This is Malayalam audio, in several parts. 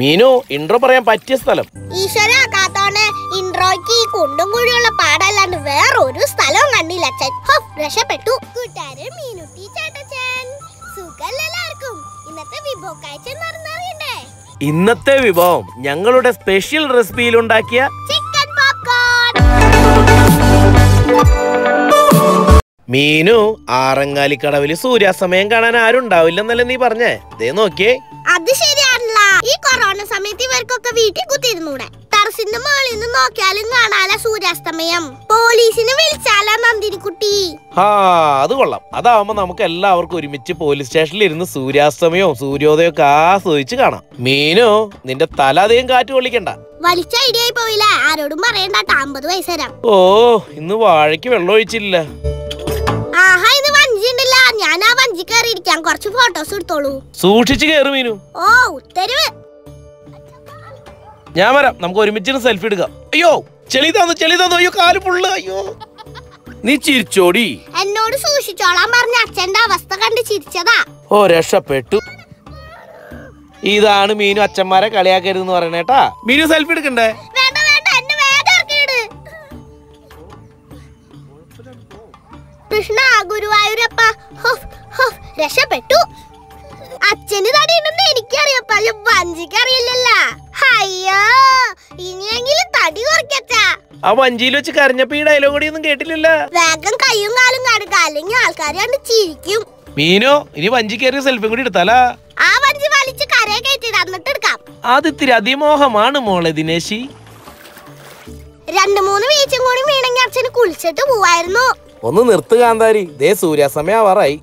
മീനു ഇൻട്രോ പറയാൻ പറ്റിയ സ്ഥലം. ഈശ്വരാ കാത്തോനെ, ഇൻട്രോയ്ക്ക് കുണ്ടും കുഴിയുള്ള പാടല്ലാണ്ട് വേറെ ഒരു സ്ഥലവും കണ്ടില്ല അച്ഛൻ. ഹോ, രക്ഷപ്പെട്ടു. കൂട്ടുകാരൻ മീനുട്ടി ചേട്ടച്ചൻ, സുഖല്ലെല്ലാവർക്കും? ഇന്നത്തെ വിഭവ കാഴ്ച നടന്നറിയണ്ടേ? ഇന്നത്തെ വിഭവം ഞങ്ങളുടെ സ്പെഷ്യൽ റെസിപ്പിയിൽ ഉണ്ടാക്കിയ ചിക്കൻ പോപ്കോൺ. മീനു, ആറങ്ങാലിക്കടവിൽ സൂര്യാസ്തമയം കാണാൻ ആരുണ്ടാവില്ലെന്നല്ലേ നീ പറഞ്ഞേ? ദേ നോക്കിയേ. അത് ശരിയാണല്ല, ഈ കൊറോണ സമയത്ത് ഇവർക്കൊക്കെ വീട്ടിൽ കുത്തിരുന്നൂടെ? ടെറസിന്റെ മുകളിൽ നിന്ന് നോക്കിയാലും കാണാല സൂര്യാസ്തമയം. പോലീസിനെ വിളിച്ചാലാ നന്ദിനിക്കുട്ടി. ആ, അത് കൊള്ളാം. അതാവുമ്പോ നമുക്ക് എല്ലാവർക്കും ഒരുമിച്ച് പോലീസ് സ്റ്റേഷനിൽ ഇരുന്ന് സൂര്യാസ്തമയവും സൂര്യോദയം ഒക്കെ ആസ്വദിച്ച് കാണാം. മീനു, നിന്റെ തല അധികം കാറ്റ് കൊള്ളിക്കണ്ട. വലിച്ച ഐഡിയ ആയി പോയില്ല, ആരോടും പറയണ്ട. 50 വയസ്സ് തരാം. ഓ, ഇന്ന് വാഴയ്ക്ക് വെള്ളം ഒഴിച്ചില്ല. ആഹാ, ഇത് വഞ്ചിണ്ടല്ല. ഞാൻ ആ വഞ്ചി കയറിയിരിക്കാം. കുറച്ച് ഫോട്ടോസ് എടുത്തോളൂ. സൂക്ഷിച്ചു കയറും മീനു. ഓ, ഉത്തരവ്. ഞാൻ വരാം, നമുക്ക് ഒരുമിച്ച് സെൽഫി എടുക്കാം. അയ്യോ ചെളിതാന്നു ചെളിതാന്നു, അയ്യോ കാല് പുള്ളു. അയ്യോ നീ ചിരിച്ചോടി. എന്നോട് സൂക്ഷിച്ചോളാൻ പറഞ്ഞ അച്ഛന്റെ അവസ്ഥ കണ്ട് ചിരിച്ചതാ. ഓ, രക്ഷപ്പെട്ടു. ഇതാണ് മീനു അച്ഛന്മാരെ കളിയാക്കരുതെന്ന് പറയണേട്ടാ. മീനു സെൽഫി എടുക്കണ്ടേ? കൃഷ്ണ ഗുരുവായൂരപ്പ, രക്ഷപ്പെട്ടു. അച്ഛന് തടിയുണ്ടെന്ന് എനിക്കറിയപ്പ, വഞ്ചിക്കറിയില്ലല്ലോ. അയ്യോ, ഇനിയെങ്കിലും തടി കുറയ്ക്കച്ചാ. ആ വഞ്ചിയിൽ വെച്ച് കരഞ്ഞപ്പോ ഈ ഡയലോഗ് ഒന്നും കേട്ടില്ലല്ലോ. വേഗം കയ്യും കാലും കടുക്ക, അല്ലെങ്കിൽ ആൾക്കാര് കണ്ട് ചിരിക്കും. മീനോ, ഇനി വഞ്ചി കയറിയ സെൽഫി കൂടി എടുത്താലാ. ആ വഞ്ചി വലിച്ച് കരയെ കയറ്റിട്ട് എന്നിട്ട് എടുക്കാം. അത് ഇത്തിരി അതിമോഹമാണ് മോളെ ദിനേശി. 2-3 വീഴ്ചയും കൂടി വീണെങ്കിൽ അച്ഛന് കുളിച്ചിട്ട് പോവായിരുന്നു. ഒന്ന് നിർത്തുക കാന്താരി, ദേ സൂര്യാസമയാവാറായി.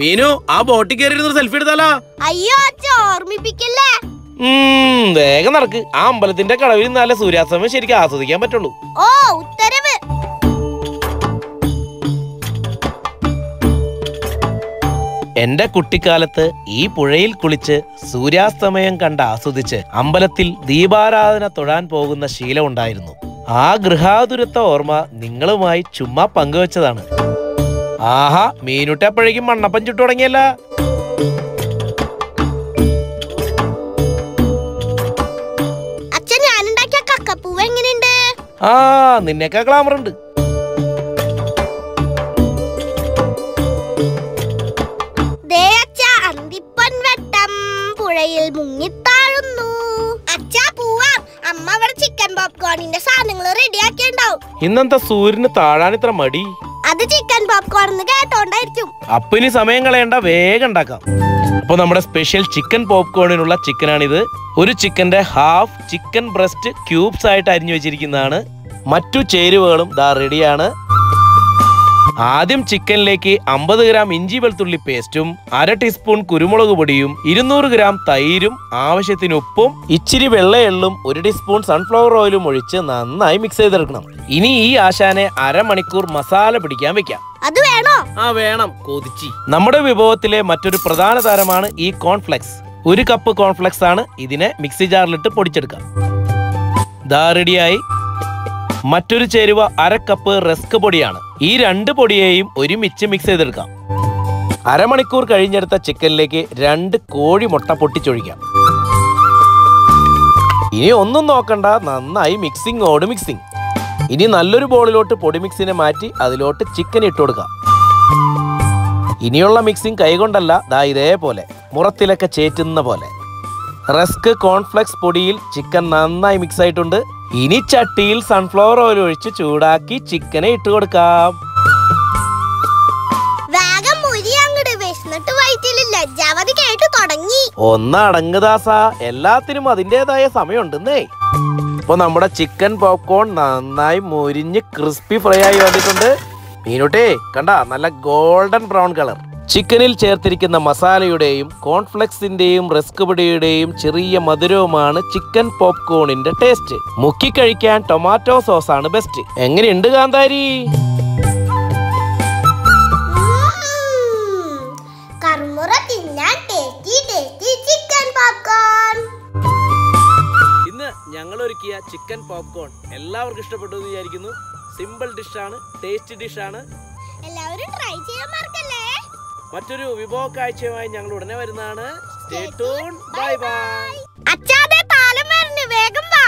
മീനു, ആ ബോട്ടിൽ കയറി സെൽഫി എടുത്താലോ? അയ്യോ ഓർമ്മിപ്പിക്കല്ലേ. വേഗം നടക്ക്, ആ അമ്പലത്തിന്റെ കടവിൽ നിന്നാലേ സൂര്യാസമയം ശരിക്കും ആസ്വദിക്കാൻ പറ്റുള്ളൂ. ഓ, ഉത്തരവ്. എന്റെ കുട്ടിക്കാലത്ത് ഈ പുഴയിൽ കുളിച്ച് സൂര്യാസ്തമയം കണ്ട് ആസ്വദിച്ച് അമ്പലത്തിൽ ദീപാരാധന തൊഴാൻ പോകുന്ന ശീലം ഉണ്ടായിരുന്നു. ആ ഗൃഹാതുരത്തെ ഓർമ്മ നിങ്ങളുമായി ചുമ്മാ പങ്കുവെച്ചതാണ്. ആഹാ, മീനുട്ടപ്പോഴേക്കും മണ്ണപ്പം ചുട്ടു തുടങ്ങിയല്ല. അച്ഛൻ, ഞാനുണ്ടാക്കിയ കക്കപ്പൂവ് എങ്ങനെയുണ്ട്? ആ, നിന്നെക്കാ ഗ്ലാമറുണ്ട്. ഇന്നത്തെ സൂര്യന് താഴാൻ ഇത്ര മടി. അത് ചിക്കൻ പോപ്കോൺ കേട്ടോണ്ടായിരിക്കും. അപ്പൊ ഇനി സമയം കളയണ്ട, വേഗം ഉണ്ടാക്കാം. അപ്പൊ നമ്മുടെ സ്പെഷ്യൽ ചിക്കൻ പോപ്കോണിനുള്ള ചിക്കനാണിത്. ഒരു ചിക്കന്റെ ഹാഫ് ചിക്കൻ ബ്രസ്റ്റ് ക്യൂബ്സ് ആയിട്ട് അരിഞ്ഞു വെച്ചിരിക്കുന്നതാണ്. മറ്റു ചേരുവകളും ദാ റെഡിയാണ്. ആദ്യം ചിക്കനിലേക്ക് 50 ഗ്രാം ഇഞ്ചി വെളുത്തുള്ളി പേസ്റ്റും 1/2 ടീസ്പൂൺ കുരുമുളക് പൊടിയും 200 ഗ്രാം തൈരും ആവശ്യത്തിന് ഉപ്പും ഇച്ചിരി വെള്ളയെള്ളും 1 ടീസ്പൂൺ സൺഫ്ലവർ ഓയിലും ഒഴിച്ച് നന്നായി മിക്സ് ചെയ്തെടുക്കണം. ഇനി ഈ ആശാനെ അരമണിക്കൂർ മസാല പിടിക്കാൻ വെക്കാം. അത് വേണോ? ആ, വേണം. കൊതിച്ചി. നമ്മുടെ വിഭവത്തിലെ മറ്റൊരു പ്രധാന താരമാണ് ഈ കോൺഫ്ലെക്സ്. 1 കപ്പ് കോൺഫ്ലെക്സ് ആണ്. ഇതിനെ മിക്സി ജാറിലിട്ട് പൊടിച്ചെടുക്കാം. ദാ റെഡിയായി. മറ്റൊരു ചേരുവ 1/2 കപ്പ് റസ്ക് പൊടിയാണ്. ഈ 2 പൊടിയെയും ഒരുമിച്ച് മിക്സ് ചെയ്തെടുക്കാം. അരമണിക്കൂർ കഴിഞ്ഞെടുത്ത ചിക്കനിലേക്ക് 2 കോഴിമുട്ട പൊട്ടിച്ചൊഴിക്കാം. ഇനി ഒന്നും നോക്കണ്ട, നന്നായി മിക്സിങ്ങോട് മിക്സിങ്. ഇനി നല്ലൊരു ബോളിലോട്ട് പൊടി മിക്സിനെ മാറ്റി അതിലോട്ട് ചിക്കൻ ഇട്ട് കൊടുക്കാം. ഇനിയുള്ള മിക്സിങ് കൈകൊണ്ടല്ല, ദാ ഇതേപോലെ മുറത്തിലൊക്കെ ചേറ്റുന്ന പോലെ. റസ്ക് കോൺഫ്ലെക്സ് പൊടിയിൽ ചിക്കൻ നന്നായി മിക്സ് ആയിട്ടുണ്ട്. ഇനി ചട്ടിയിൽ സൺഫ്ലവർ ഓയിൽ ഒഴിച്ച് ചൂടാക്കി ചിക്കനെ ഇട്ട് കൊടുക്കാം. ഒന്നടങ്ങുദാസ, എല്ലാത്തിനും അതിൻ്റെതായ സമയമുണ്ടെന്നേ. ഇപ്പൊ നമ്മുടെ ചിക്കൻ പോപ്കോൺ നന്നായി മൊരിഞ്ഞ് ക്രിസ്പി ഫ്രൈ ആയി വന്നിട്ടുണ്ട്. മീനുട്ടേ കണ്ട, നല്ല ഗോൾഡൻ ബ്രൗൺ കളർ. ചിക്കനിൽ ചേർത്തിരിക്കുന്ന മസാലയുടെയും കോൺഫ്ലെക്സിന്റെയും റസ്ക് പൊടിയുടെയും ചെറിയ മധുരവുമാണ് ചിക്കൻ പോപ്കോണിന്റെ ടേസ്റ്റ്. മുക്കി കഴിക്കാൻ ടൊമാറ്റോ സോസ് ആണ് ബെസ്റ്റ്. എങ്ങനെയുണ്ട് കാന്താരി? ഇന്ന് ഞങ്ങൾ ഒരുക്കിയ ചിക്കൻ പോപ്കോൺ എല്ലാവർക്കും ഇഷ്ടപ്പെട്ടു എന്ന് വിചാരിക്കുന്നു. സിമ്പിൾ ഡിഷാണ്, ടേസ്റ്റി ഡിഷാണ്. എല്ലാവരും ട്രൈ ചെയ്യാൻ മറക്കല്ലേ. മറ്റൊരു വിഭവ കാഴ്ചയുമായി ഞങ്ങൾ ഉടനെ വരുന്നതാണ്. Stay tune. Bye bye. അച്ഛാ ദേ പാലം വരുന്നു, വേഗം വാ.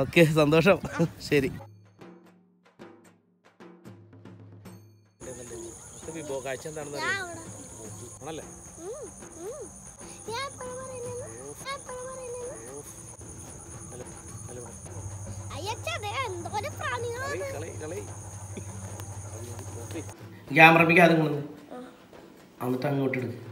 ഓക്കെ, സന്തോഷം. ശരി, കാഴ്ച എന്താണെന്ന് ആണല്ലേ. ക്യാമറ പിക്ക് ആദ്യം കൊണ്ടു വന്നിട്ട് അങ്ങോട്ട് എടുക്കും.